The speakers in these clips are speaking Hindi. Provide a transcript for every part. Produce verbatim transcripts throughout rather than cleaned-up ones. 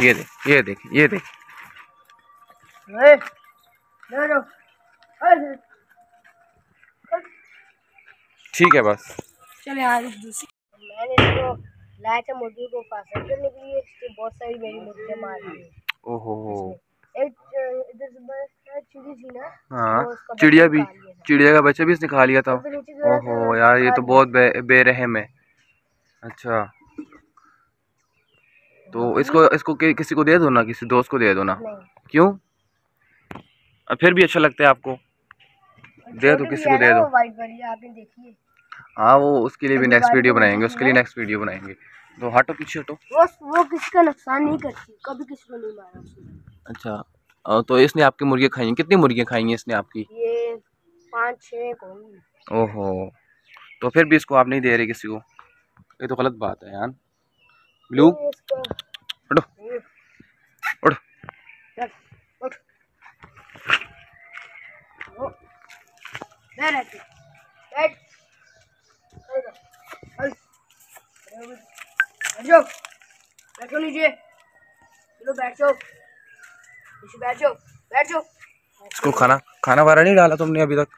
ये देख ये देख ये देख ठीक है बस चले आ दूसरी। मैंने इसको लाया था मुर्गी को फांसी देने के लिए, इसके बहुत सारी मेरी मुर्गी मार दी। ओहो एक इधर से चिड़ी थी ना। हाँ चिड़िया भी, चिड़िया का बच्चा भी इसने खा लिया था। ओहो यार ये तो बहुत बेरहम है। अच्छा तो इसको इसको कि, किसी को दे दो ना, किसी दोस्त को दे दो ना। क्यों फिर भी अच्छा लगता है आपको? दे दो किसी को दे दो। हाँ वो उसके लिए भी नेक्स्ट वीडियो बनाएंगे, उसके लिए नेक्स्ट वीडियो बनाएंगे। तो हटो पीछे हटो। वो वो किसका नुकसान नहीं करती, कभी किसी को नहीं मारा। अच्छा तो इसने आपकी मुर्गियाँ खाई हैं? कितनी मुर्गियाँ खाई हैं इसने आपकी? ये पाँच छः को। ओहो तो फिर भी इसको आप नहीं दे रहे किसी को, ये तो गलत बात है यार। ब्लू उठो उठो बैठो बैठो नीचे, चलो बैठो नीचे बैठो बैठो। इसको खाना खाना वाला नहीं डाला तुमने अभी तक?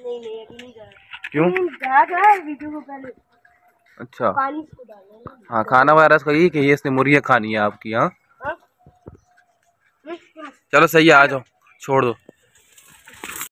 नहीं नहीं अभी नहीं डाला। क्यों डाला था वीडियो को पहले? अच्छा पानी इसको डाला। हाँ खाना वायरस का ये कि इसने मुर्गियाँ खानी है आपकी। हाँ चलो सही है आ जाओ, छोड़ दो।